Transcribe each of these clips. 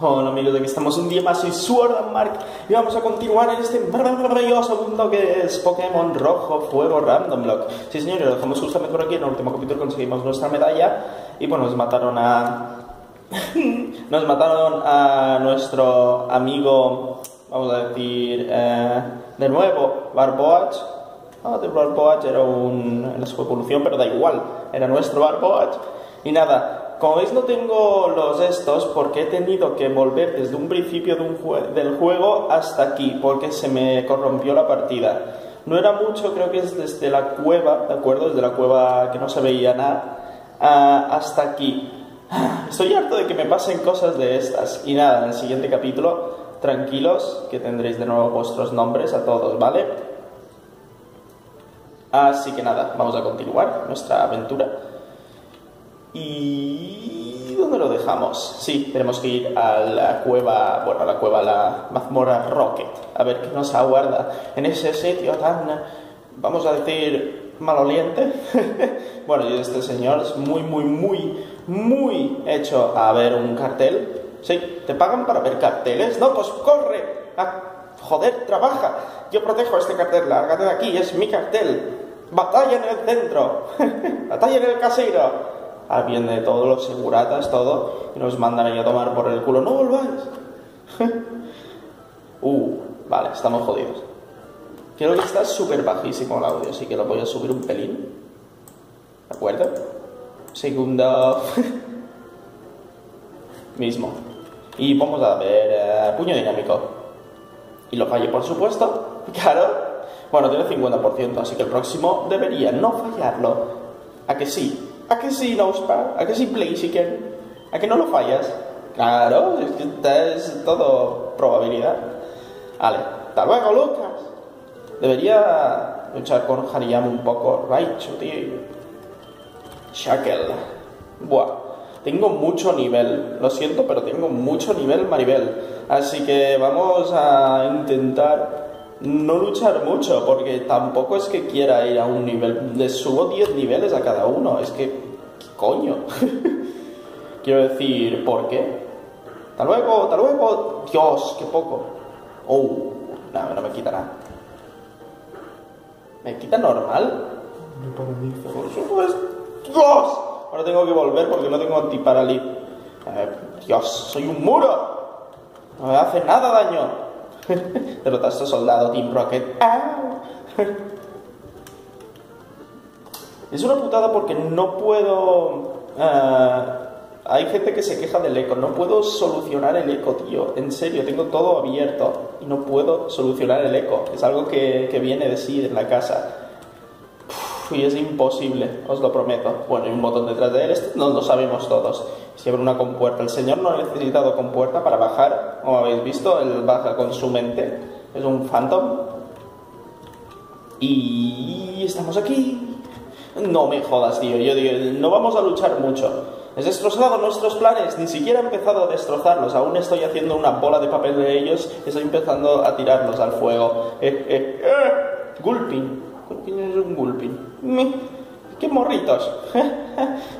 Hola amigos de aquí estamos un día más, soy Sword and Mark y vamos a continuar en este maravilloso mundo que es Pokémon Rojo Fuego Randomlocke. Sí señores, lo dejamos justamente por aquí, en el último capítulo conseguimos nuestra medalla y bueno, nos mataron a... nos mataron a nuestro amigo, vamos a decir, de nuevo, Barboach. Ah, de Barboach era era su evolución, pero da igual, era nuestro Barboach. Y nada... Como veis no tengo los estos porque he tenido que volver desde un principio de del juego hasta aquí porque se me corrompió la partida. No era mucho, creo que es desde la cueva, ¿de acuerdo? Desde la cueva que no se veía nada hasta aquí. Estoy harto de que me pasen cosas de estas. Y nada, en el siguiente capítulo, tranquilos, que tendréis de nuevo vuestros nombres a todos, ¿vale? Así que nada, vamos a continuar nuestra aventura. ¿Y dónde lo dejamos? Sí, tenemos que ir a la cueva, bueno, a la cueva, a la mazmorra Rocket, a ver qué nos aguarda en ese sitio tan, vamos a decir, maloliente. Bueno, y este señor es muy hecho a ver un cartel. Sí, ¿te pagan para ver carteles? No, pues corre, joder, trabaja. Yo protejo este cartel, lárgate de aquí, es mi cartel. Batalla en el centro, batalla en el casero. Ah, viene todos los seguratas, todo, y nos mandan ahí a tomar por el culo. ¡No volváis! Vale, estamos jodidos. Creo que está súper bajísimo el audio, así que lo voy a subir un pelín. ¿De acuerdo? Segundo. Mismo. Y vamos a ver... puño dinámico. Y lo fallo, por supuesto. Claro. Bueno, tiene 50%, así que el próximo debería no fallarlo. ¿A que sí? ¿A que sí, Nosepack? ¿A que sí, Blaziken? ¿A que no lo fallas? Claro, es todo probabilidad. Vale, hasta luego, Lucas. Debería luchar con Hariyama un poco. Raichu, tío. Shuckle. Buah, tengo mucho nivel. Lo siento, pero tengo mucho nivel, Maribel. Así que vamos a intentar... no luchar mucho, porque tampoco es que quiera ir a un nivel. Les subo 10 niveles a cada uno. Es que... ¿qué coño? Quiero decir, ¿por qué? ¡Hasta luego! ¡Hasta luego! ¡Dios! ¡Qué poco! ¡Oh! No, no me quita nada. ¿Me quita normal? No, por supuesto. ¡Dios! Ahora tengo que volver porque no tengo antiparalí. ¡Dios! ¡Soy un muro! No me hace nada daño. Derrotaste soldado, Team Rocket. ¡Ah! Es una putada porque no puedo... hay gente que se queja del eco. No puedo solucionar el eco, tío. En serio, tengo todo abierto y no puedo solucionar el eco. Es algo que viene de sí en la casa. Uf, y es imposible, os lo prometo. Bueno, hay un botón detrás de él. Esto no lo sabemos todos. Si abre una compuerta, el señor no ha necesitado compuerta para bajar, como habéis visto, él baja con su mente, es un phantom. Y estamos aquí. No me jodas, tío, yo digo, no vamos a luchar mucho. He destrozado nuestros planes, ni siquiera he empezado a destrozarlos, aún estoy haciendo una bola de papel de ellos, estoy empezando a tirarlos al fuego. Gulpin, Gulpin es un Gulpin. ¡Qué morritos!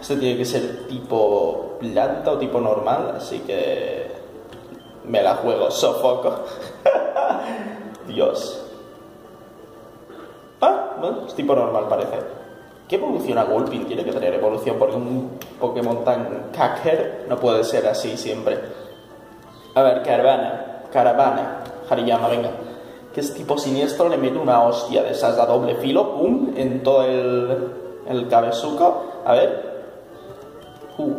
Este tiene que ser tipo planta o tipo normal, así que... me la juego, Sofoco. Dios. Ah, bueno, es tipo normal parece. ¿Qué evolución a Gulpin? Tiene que tener evolución porque un Pokémon tan cacker no puede ser así siempre. A ver, Caravana. Hariyama, venga. Que es tipo siniestro, le meto una hostia de esas a doble filo, pum, en todo el cabezuco. A ver.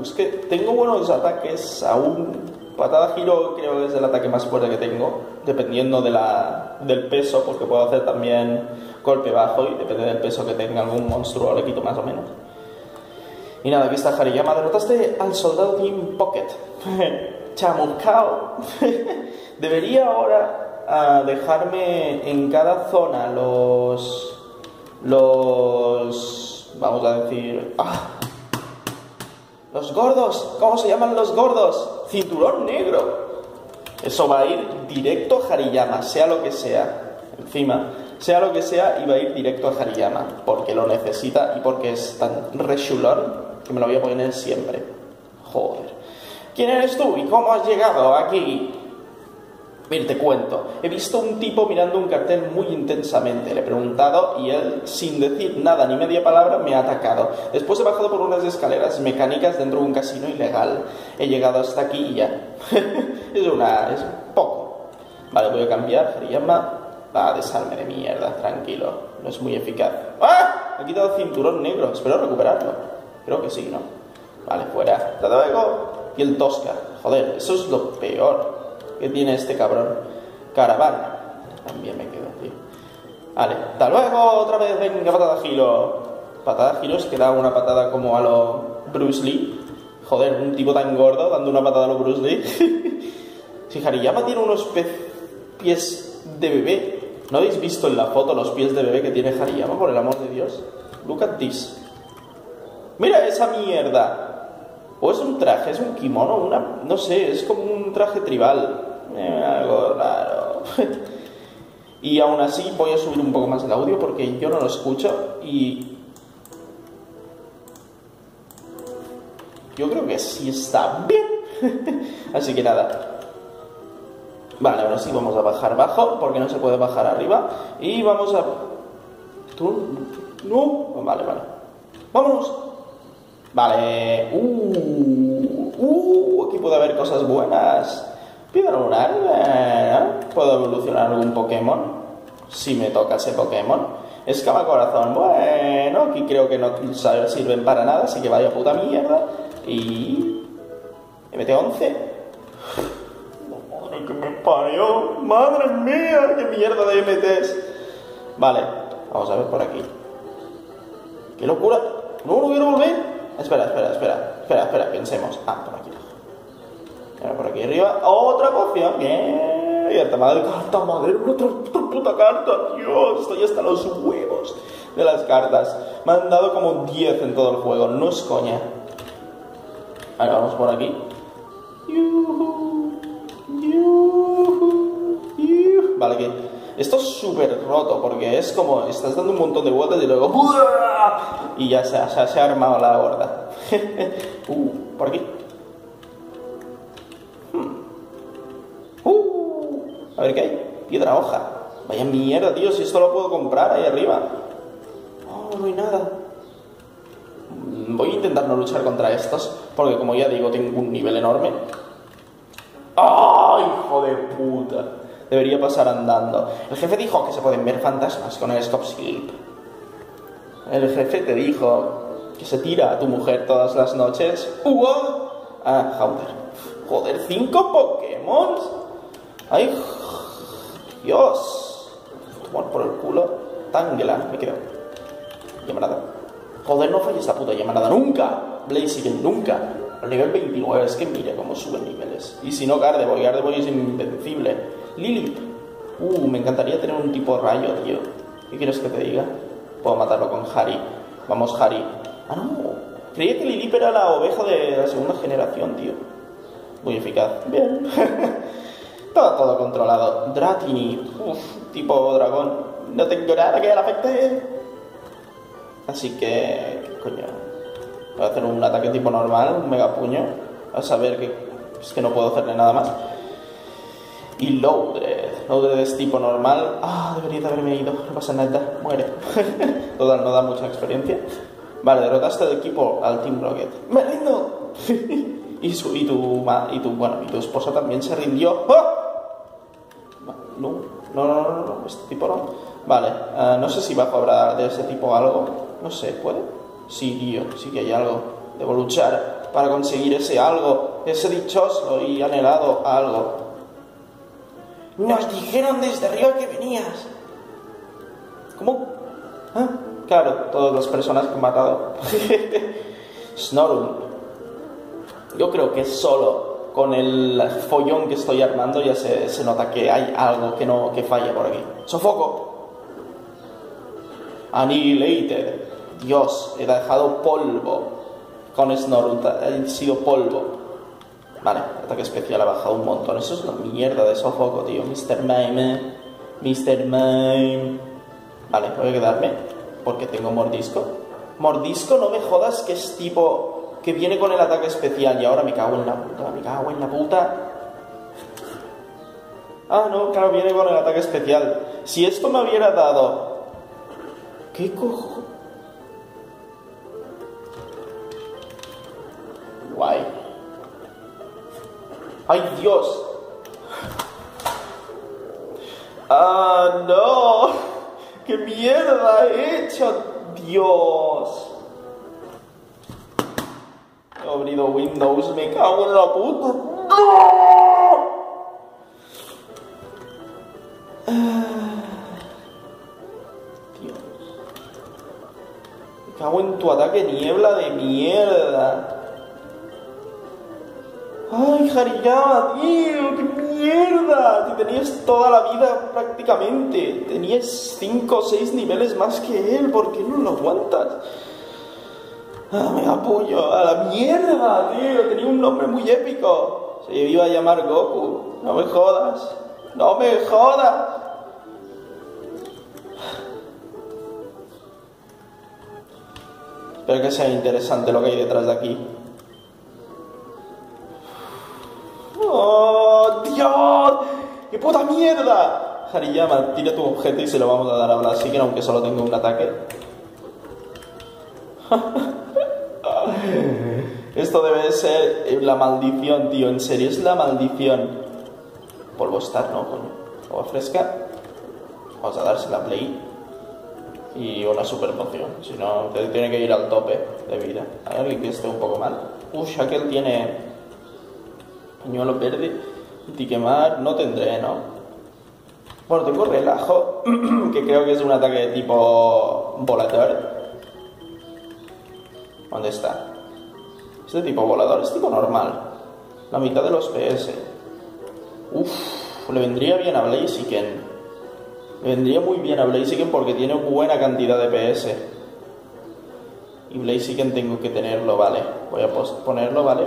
Es que tengo buenos ataques aún. Patada giro creo que es el ataque más fuerte que tengo, dependiendo de del peso, porque puedo hacer también golpe bajo y depende del peso que tenga algún monstruo, le quito más o menos. Y nada, aquí está Hariyama. Derrotaste al soldado Team Pocket. Chamuscao. Debería ahora dejarme en cada zona vamos a decir... ¡los gordos! ¿Cómo se llaman los gordos? Cinturón negro. Eso va a ir directo a Hariyama, sea lo que sea. Encima, sea lo que sea, y va a ir directo a Hariyama. Porque lo necesita y porque es tan rechulón que me lo voy a poner siempre. Joder. ¿Quién eres tú y cómo has llegado aquí? Mira, te cuento. He visto un tipo mirando un cartel muy intensamente. Le he preguntado y él, sin decir nada ni media palabra, me ha atacado. Después he bajado por unas escaleras mecánicas dentro de un casino ilegal. He llegado hasta aquí y ya. Es un poco. Vale, voy a cambiar. Hariyama. Va, desarme de mierda. Tranquilo. No es muy eficaz. ¡Ah! Me ha quitado cinturón negro. Espero recuperarlo. Creo que sí, ¿no? Vale, fuera. Hasta luego. Y el Tosca. Joder, eso es lo peor que tiene este cabrón. Caravana. También me quedo, tío. Vale, hasta luego, otra vez, venga, patada gilo. Patada gilo es que da una patada como a lo Bruce Lee. Joder, un tipo tan gordo dando una patada a lo Bruce Lee. Si Hariyama tiene unos pies de bebé. ¿No habéis visto en la foto los pies de bebé que tiene Hariyama, por el amor de Dios? Look at this. ¡Mira esa mierda! O es un traje, es un kimono, una... no sé, es como un traje tribal. Algo raro. Y aún así voy a subir un poco más el audio porque yo no lo escucho y... yo creo que sí está bien. Así que nada. Vale, ahora sí vamos a bajar bajo porque no se puede bajar arriba. Y vamos a... no, vale, vale. ¡Vámonos! Vale, aquí puede haber cosas buenas. Piedra lunar, ¿puedo evolucionar algún Pokémon? Si me toca ese Pokémon. Escama corazón, bueno, aquí creo que no sirven para nada, así que vaya puta mierda. Y... MT-11. Madre que me parió, madre mía, qué mierda de MTs. Vale, vamos a ver por aquí. ¡Qué locura! ¡No, no quiero volver! Espera, pensemos. Ah, por aquí abajo. Ahora por aquí arriba. ¡Otra poción! ¡Bien! Y esta madre carta, madre, otra puta carta. Dios, estoy hasta los huevos de las cartas. Me han dado como 10 en todo el juego. No es coña. Ahora vamos por aquí. Vale, que... esto es súper roto porque es como... estás dando un montón de vueltas y luego... ¡buah! Y ya se ha armado la horda. Por aquí. A ver qué hay. Piedra hoja. Vaya mierda, tío. Si esto lo puedo comprar ahí arriba. Oh, no hay nada. Voy a intentar no luchar contra estos porque, como ya digo, tengo un nivel enorme. ¡Ay, hijo de puta! Debería pasar andando. El jefe dijo que se pueden ver fantasmas con el Stop Skip. El jefe te dijo que se tira a tu mujer todas las noches. Ah, Houndour. Joder, 5 Pokémon. Ay, Dios. Tomar por el culo. Tangela, me quedo. Llamarada. Joder, no falla esta puta llamarada nunca. Blaziken, nunca. El nivel 29, es que mira cómo suben niveles. Y si no, Gardeboy. Gardeboy es invencible. Lilip. Me encantaría tener un tipo rayo, tío. ¿Qué quieres que te diga? Puedo matarlo con Harry. Vamos, Harry. Ah, no. Creía que Lilip era la oveja de la segunda generación, tío. Muy eficaz. Bien. todo controlado. Dratini. Tipo dragón. No tengo nada que le afecte. Así que... ¿qué coño? Voy a hacer un ataque tipo normal. Un mega puño. A saber que... es que no puedo hacerle nada más. Y Loudred. Loudred es tipo normal. Ah, debería de haberme ido. No pasa nada. Muere. Total, no da mucha experiencia. Vale, derrotaste al equipo, al Team Rocket. ¡Me rindo! Y tu esposa también se rindió. ¡Oh! No. Este tipo no. Vale. No sé si va a cobrar de ese tipo algo. No sé, ¿puede? Sí, tío. Sí que hay algo. Debo luchar para conseguir ese algo. Ese dichoso y anhelado algo. Nos dijeron desde arriba que venías. ¿Cómo? ¿Ah? Claro, todas las personas que han matado. Snorum. Yo creo que solo con el follón que estoy armando ya se nota que hay algo que falla por aquí. Sofoco. Annihilated. Dios, he dejado polvo. Con Snoruta he sido polvo. Vale, ataque especial ha bajado un montón. Eso es una mierda de sofoco, tío. Mr. Mime. Mr. Mime. Vale, voy a quedarme porque tengo mordisco. Mordisco, no me jodas que es tipo... que viene con el ataque especial y ahora me cago en la puta, me cago en la puta. Ah, no, claro, viene con el ataque especial. Si esto me hubiera dado... ¿Qué cojo? Guay. ¡Ay, Dios! ¡Ah, no! ¡Qué mierda he hecho! ¡Dios! He abrido Windows, me cago en la puta. ¡No! Dios. Me cago en tu ataque niebla de mierda. ¡Ay, Hariyama, tío! ¡Qué mierda! Te tenías toda la vida prácticamente. Tenías 5 o 6 niveles más que él. ¿Por qué no lo aguantas? ¡Ah, me apoyo! ¡A la mierda, tío! Tenía un nombre muy épico. Se iba a llamar Goku. No me jodas. ¡No me jodas! Espero que sea interesante lo que hay detrás de aquí. ¡Oh, Dios! ¡Qué puta mierda! Hariyama, tira tu objeto y se lo vamos a dar a Blaziken, aunque solo tenga un ataque. Esto debe de ser la maldición, tío. En serio, es la maldición. Polvostar, ¿no? Con agua fresca. Vamos a darse la play. Y una super poción. Si no, él tiene que ir al tope de vida. A ver, alguien que esté un poco mal. Shuckle tiene... pañuelo verde, antiquemar, no tendré, ¿no? Bueno, tengo relajo, que creo que es un ataque de tipo volador. ¿Dónde está? Es de tipo volador, es tipo normal. La mitad de los PS. Uf, le vendría bien a Blaziken. Le vendría muy bien a Blaziken porque tiene buena cantidad de PS. Y Blaziken tengo que tenerlo, vale. Voy a ponerlo, vale.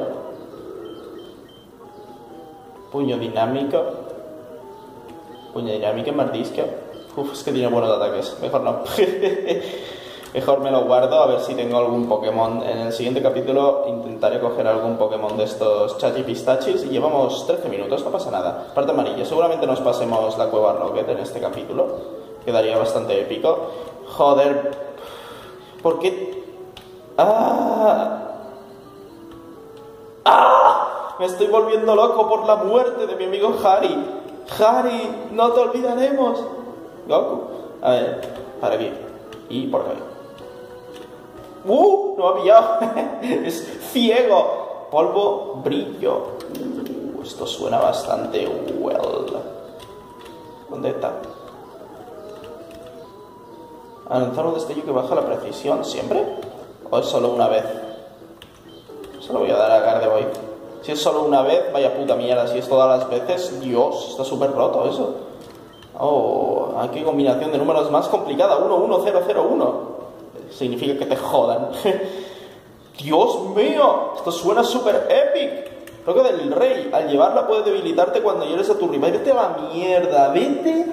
Puño dinámico, mordisco. Uf, es que tiene buenos ataques. Mejor no. Mejor me lo guardo, a ver si tengo algún Pokémon. En el siguiente capítulo intentaré coger algún Pokémon de estos chachi pistachis. Y llevamos 13 minutos, no pasa nada. Parte amarilla, seguramente nos pasemos la cueva Rocket en este capítulo. Quedaría bastante épico. Joder. ¿Por qué? ¡Ah! ¡Ah! Me estoy volviendo loco por la muerte de mi amigo Harry. Harry, no te olvidaremos. Goku. A ver, para aquí. Y por acá. No me ha pillado. Es ciego. Polvo, brillo. Esto suena bastante well. ¿Dónde está? Lanzar un destello que baja la precisión. ¿Siempre? ¿O es solo una vez? Se lo voy a dar a Gardeboy. Si es solo una vez, vaya puta mierda. Si es todas las veces, Dios, está súper roto eso. Oh, qué combinación de números más complicada. 1, 1, 0, 0, 1. Significa que te jodan. Dios mío, esto suena súper épico. Roca del Rey, al llevarla puede debilitarte cuando llegues a tu rival. Vete a la mierda, vete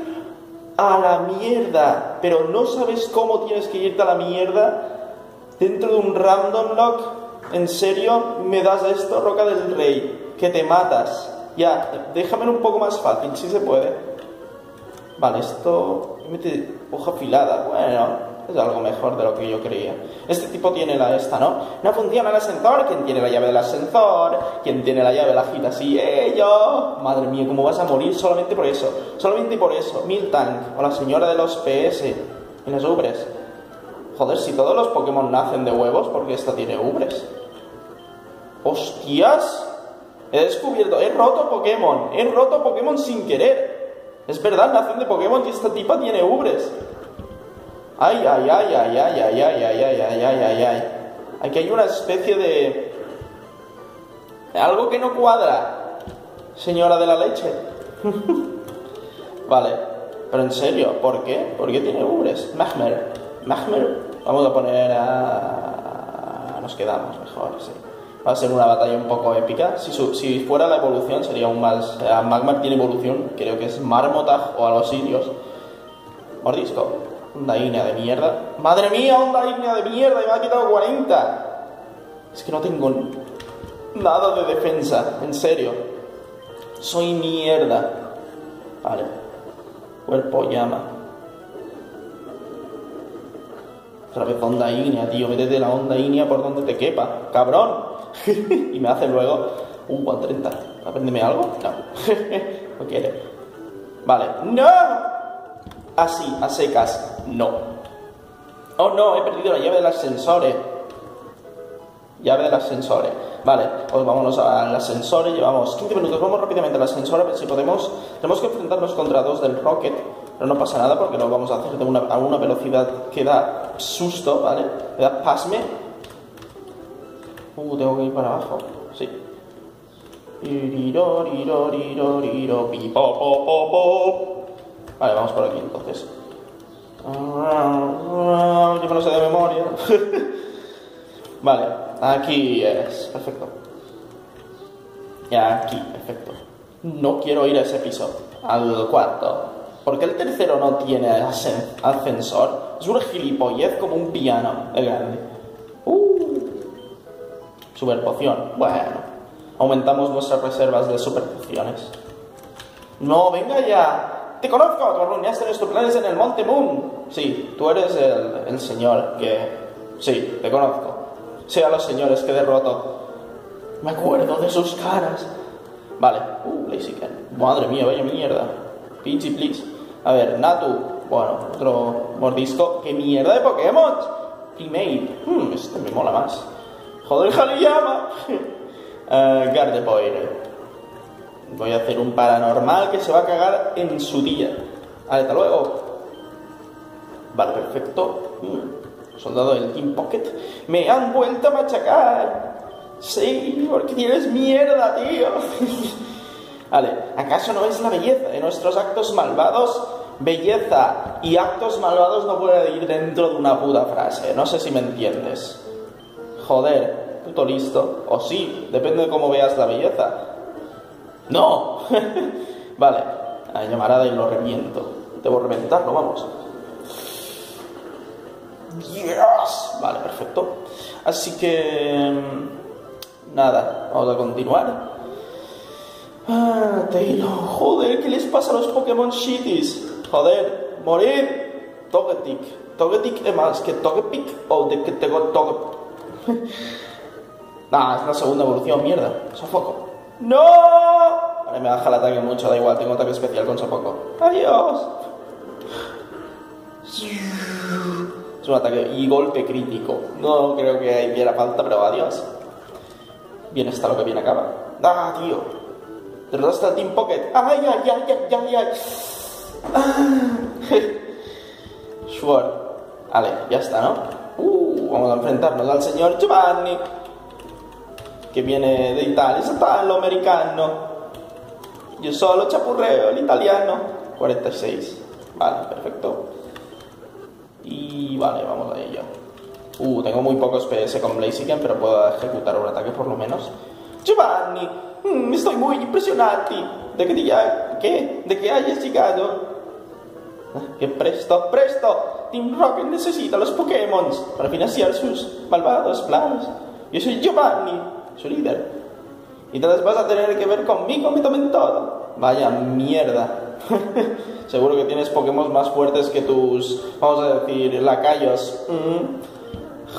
a la mierda. Pero no sabes cómo tienes que irte a la mierda dentro de un Randomlocke. ¿En serio me das esto, Roca del Rey? Que te matas. Ya, déjamelo un poco más fácil, si se puede. Vale, esto... hoja afilada. Bueno, es algo mejor de lo que yo creía. Este tipo tiene la esta, ¿no? No funciona el ascensor. ¿Quién tiene la llave del ascensor? ¿Quién tiene la llave de la fila? Sí, yo. Madre mía, ¿cómo vas a morir solamente por eso? Solamente por eso. Miltank, o la señora de los PS. En las ubres. Joder, si todos los Pokémon nacen de huevos, porque esta tiene ubres. ¡Hostias! He descubierto, he roto Pokémon sin querer. Es verdad, nacen de Pokémon y esta tipa tiene ubres. Ay, ay, ay, ay, ay, ay, ay, ay, ay, ay, ay, ay, ay. Aquí hay una especie de... algo que no cuadra. Señora de la leche. Vale, pero en serio, ¿por qué? ¿Por qué tiene ubres? Magmer. Vamos a poner a... nos quedamos mejor, sí. Va a ser una batalla un poco épica. Si fuera la evolución sería aún más... Magmar tiene evolución, creo que es Marmotag o a los sirios. Mordisco. Onda ígnea de mierda. ¡Madre mía, onda ígnea de mierda! Y me ha quitado 40. Es que no tengo nada de defensa, en serio. Soy mierda. Vale. Cuerpo llama. Otra vez onda inia, tío. Vete de la onda inia por donde te quepa. ¡Cabrón! Y me hace luego un 130. ¿Apréndeme algo? No. No quiere. Vale. ¡No! Así, a secas. No. Oh no, he perdido la llave de los ascensores. Llave de los ascensores. Vale, pues vámonos al ascensor. Llevamos 15 minutos, vamos rápidamente al ascensor a ver si podemos. Tenemos que enfrentarnos contra dos del Rocket. Pero no pasa nada porque lo vamos a hacer de a una velocidad que da susto, ¿vale? Que da pasme. Tengo que ir para abajo. Sí. Vale, vamos por aquí entonces. Yo me lo sé de memoria. Vale, aquí es, perfecto. Y aquí, perfecto. No quiero ir a ese piso, al cuarto. ¿Por qué el tercero no tiene ascensor? Es una gilipollez como un piano de grande. Super poción, bueno. Aumentamos nuestras reservas de super pociones. No, venga ya. ¡Te conozco! Tú arruinaste nuestros planes en el Monte Moon. Sí, tú eres el señor que... Sí, te conozco. Sé a los señores que derroto. Me acuerdo de sus caras. Vale. Blaziken. Madre mía, vaya mierda. Pinchy, please. A ver, Natu. Bueno, otro mordisco. ¡Qué mierda de Pokémon! Primate. Este me mola más. ¡Joder, Hariyama! Gardeboy. Voy a hacer un paranormal que se va a cagar en su día. Vale, hasta luego. Vale, perfecto. Soldado del Team Pocket. Me han vuelto a machacar. Sí, porque tienes mierda, tío. Vale, ¿acaso no es la belleza de nuestros actos malvados? Belleza y actos malvados no pueden ir dentro de una puta frase. No sé si me entiendes. Joder, puto listo. O sí, depende de cómo veas la belleza. ¡No! Vale, a llamarada y lo reviento. Debo reventarlo, vamos. ¡Yes! Vale, perfecto. Así que... nada, vamos a continuar. ¡Ah, Taylor! ¡Joder! ¿Qué les pasa a los Pokémon Shitties? ¡Joder! ¡Morid! Togetic. Togetic es más que Togepic o de que tengo Toge... Nah, es la segunda evolución, mierda. Sofoco. ¡No! Vale, me baja el ataque mucho, da igual, tengo ataque especial con Sofoco. ¡Adiós! Es un ataque y golpe crítico. No creo que ahí diera falta, pero adiós. Bien está lo que bien acaba. ¡Ah, tío! ¡Derrotaste al Team Pocket! ¡Ay, ay, ay, ay, ay, ay! ¡Ah! Sword. Vale, ya está, ¿no? Vamos a enfrentarnos al señor Giovanni, que viene de Italia, es italo-americano. Yo solo chapurreo el italiano. 46. Vale, perfecto. Y vale, vamos a ello. Tengo muy pocos PS con Blaziken, pero puedo ejecutar un ataque por lo menos. Giovanni, estoy muy impresionado de que de que hayas llegado. Que presto, presto. Team Rocket necesita los Pokémon para financiar sus malvados planes. Yo soy Giovanni, su líder. Y entonces vas a tener que ver conmigo, mi tormentado. Vaya mierda. Seguro que tienes Pokémon más fuertes que tus, vamos a decir, lacayos.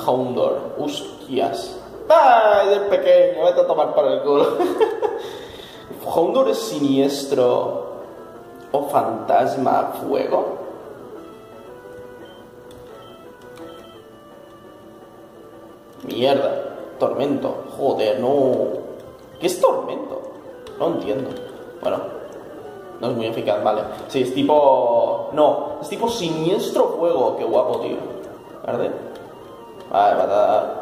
Houndour. Hostias. ¡Ay, del pequeño! Vete a tomar por el culo. Houndour es siniestro. O fantasma fuego. Mierda. Tormento. Joder, no. ¿Qué es tormento? No entiendo. Bueno, no es muy eficaz, vale. Sí, es tipo... no, es tipo siniestro fuego. Qué guapo, tío. ¿Verde? Vale,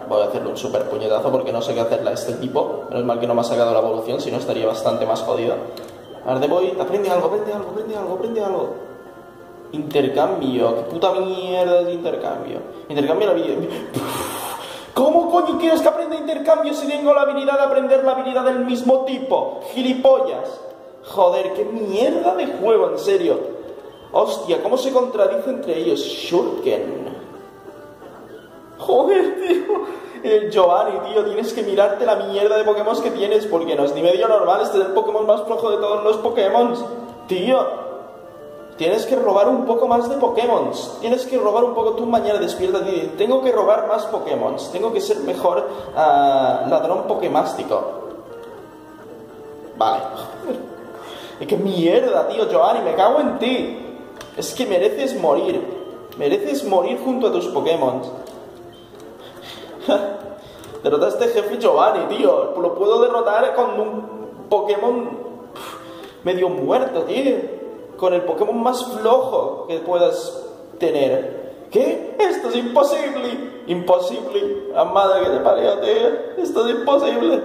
voy a hacerle un super puñetazo porque no sé qué hacerle a este tipo. Menos mal que no me ha sacado la evolución, si no estaría bastante más jodido. Gardeboy, aprende algo, aprende algo, aprende algo, aprende algo. Intercambio. Qué puta mierda es intercambio. Intercambio la vida. ¿Cómo coño quieres que aprenda intercambio si tengo la habilidad de aprender la habilidad del mismo tipo? ¡Gilipollas! Joder, qué mierda de juego, en serio. Hostia, ¿cómo se contradice entre ellos? Shurken. Joder, tío. Giovanni, tío, tienes que mirarte la mierda de Pokémon que tienes, porque no es ni medio normal. Este es el Pokémon más flojo de todos los Pokémon. Tío, tienes que robar un poco más de Pokémon. Tienes que robar un poco. Tú mañana despierta y dices, tengo que robar más Pokémon. Tengo que ser mejor ladrón pokemástico. Vale. ¡Qué mierda, tío, Giovanni! ¡Me cago en ti! Es que mereces morir. Mereces morir junto a tus Pokémon. Derrota a este jefe Giovanni, tío. Lo puedo derrotar con un Pokémon medio muerto, tío. Con el Pokémon más flojo que puedas tener. ¿Qué? ¡Esto es imposible! ¡Imposible! ¡La madre que te parió, tío! ¡Esto es imposible!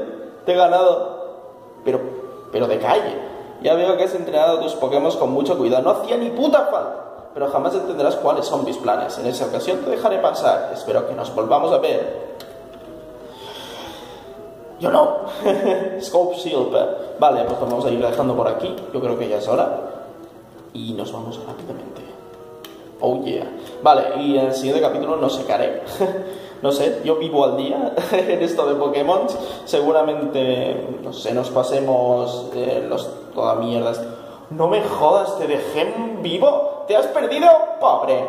Te he ganado. Pero de calle. Ya veo que has entrenado a tus Pokémon con mucho cuidado. No hacía ni puta falta. Pero jamás entenderás cuáles son mis planes. En esa ocasión te dejaré pasar. Espero que nos volvamos a ver. Yo no. Scope Shield. Vale, pues lo vamos a ir dejando por aquí. Yo creo que ya es hora. Y nos vamos rápidamente. Oh yeah. Vale, y en el siguiente capítulo no secaré. No sé, yo vivo al día en esto de Pokémon. Seguramente, no sé, nos pasemos toda mierda. No me jodas, te dejé vivo. ¿Te has perdido? Pobre.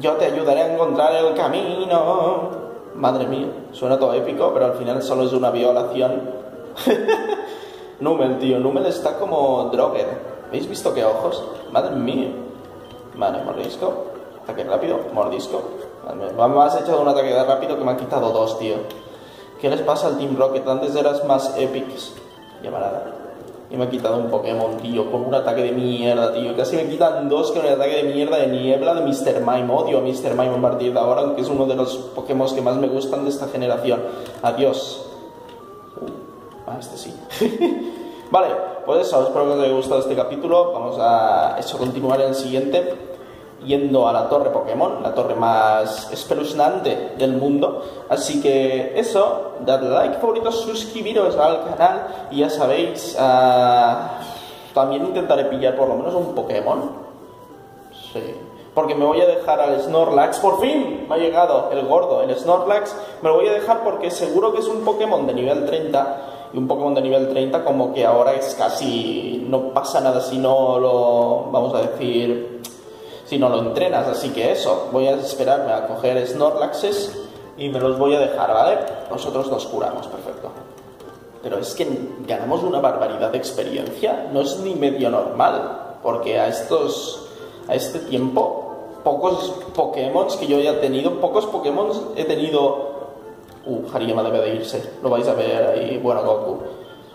Yo te ayudaré a encontrar el camino. Madre mía, suena todo épico, pero al final solo es una violación. Numel, tío, Numel está como Drogued. ¿Habéis visto qué ojos? Madre mía. Vale, mordisco. Ataque rápido, mordisco. Me has echado un ataque de rápido que me han quitado dos, tío. ¿Qué les pasa al Team Rocket? Antes eras más epics. Llamarada. Y me ha quitado un Pokémon, tío, con un ataque de mierda, tío. Casi me quitan dos con el ataque de mierda de niebla de Mr. Mime. Odio a Mr. Mime a partir de ahora, aunque es uno de los Pokémon que más me gustan de esta generación. Adiós. Este sí. Vale, pues eso, espero que os haya gustado este capítulo. Vamos a eso, continuar en el siguiente. Yendo a la torre Pokémon, la torre más espeluznante del mundo. Así que eso, dadle like, favoritos, suscribiros al canal. Y ya sabéis, también intentaré pillar por lo menos un Pokémon. Sí, porque me voy a dejar al Snorlax. ¡Por fin! Me ha llegado el gordo, el Snorlax. Me lo voy a dejar porque seguro que es un Pokémon de nivel 30. Y un Pokémon de nivel 30 como que ahora es casi... No pasa nada si no lo... Vamos a decir... Si no lo entrenas, así que eso, voy a esperarme a coger Snorlaxes y me los voy a dejar, ¿vale? Nosotros nos curamos, perfecto. Pero es que ganamos una barbaridad de experiencia, no es ni medio normal, porque a este tiempo, pocos Pokémon que yo haya tenido, pocos Pokémon he tenido... Hariyama debe de irse, lo vais a ver ahí, bueno, Goku.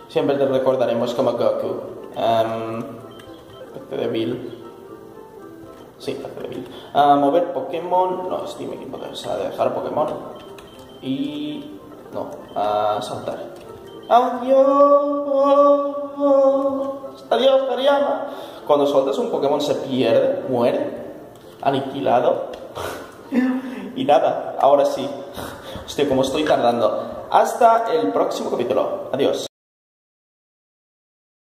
Siempre te recordaremos como Goku. Este débil... Sí, a mover Pokémon. No, Steam equipo de dejar Pokémon. Y. No, a saltar. ¡Adiós! ¡Adiós, Mariana! Cuando soltas un Pokémon se pierde, muere, aniquilado. Y nada, ahora sí. Hostia, como estoy tardando. Hasta el próximo capítulo. Adiós.